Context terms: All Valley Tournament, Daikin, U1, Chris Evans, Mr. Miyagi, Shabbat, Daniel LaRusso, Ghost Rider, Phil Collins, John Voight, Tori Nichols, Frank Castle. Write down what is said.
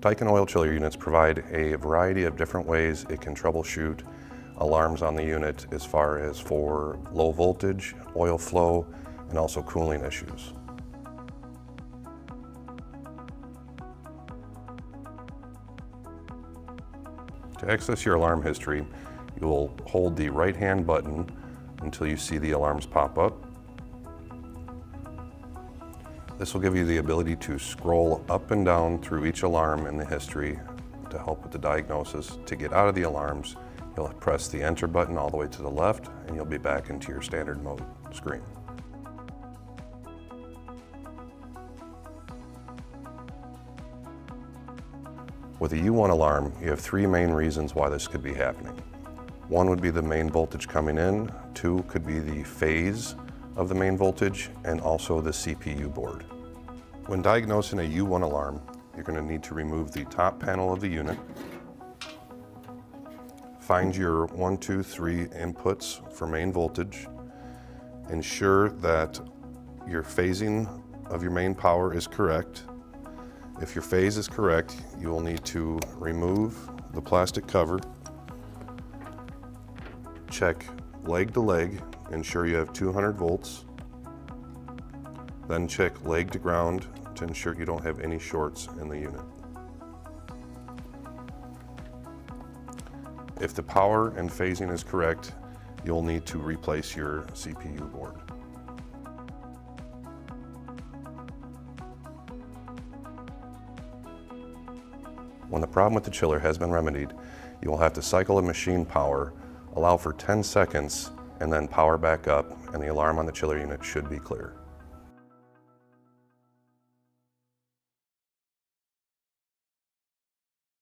Daikin oil chiller units provide a variety of different ways it can troubleshoot alarms on the unit as far as for low voltage, oil flow, and also cooling issues. To access your alarm history, you will hold the right-hand button until you see the alarms pop up. This will give you the ability to scroll up and down through each alarm in the history to help with the diagnosis. To get out of the alarms, you'll press the enter button all the way to the left and you'll be back into your standard mode screen. With a U1 alarm, you have three main reasons why this could be happening. One would be the main voltage coming in, two could be the phase of the main voltage, and also the CPU board. When diagnosing a U1 alarm, you're going to need to remove the top panel of the unit, find your 1, 2, 3 inputs for main voltage, ensure that your phasing of your main power is correct. If your phase is correct, you will need to remove the plastic cover, check leg to leg, ensure you have 200 volts, then check leg to ground to ensure you don't have any shorts in the unit. If the power and phasing is correct, you'll need to replace your CPU board. When the problem with the chiller has been remedied, you will have to cycle the machine power, allow for 10 seconds, and then power back up, and the alarm on the chiller unit should be clear.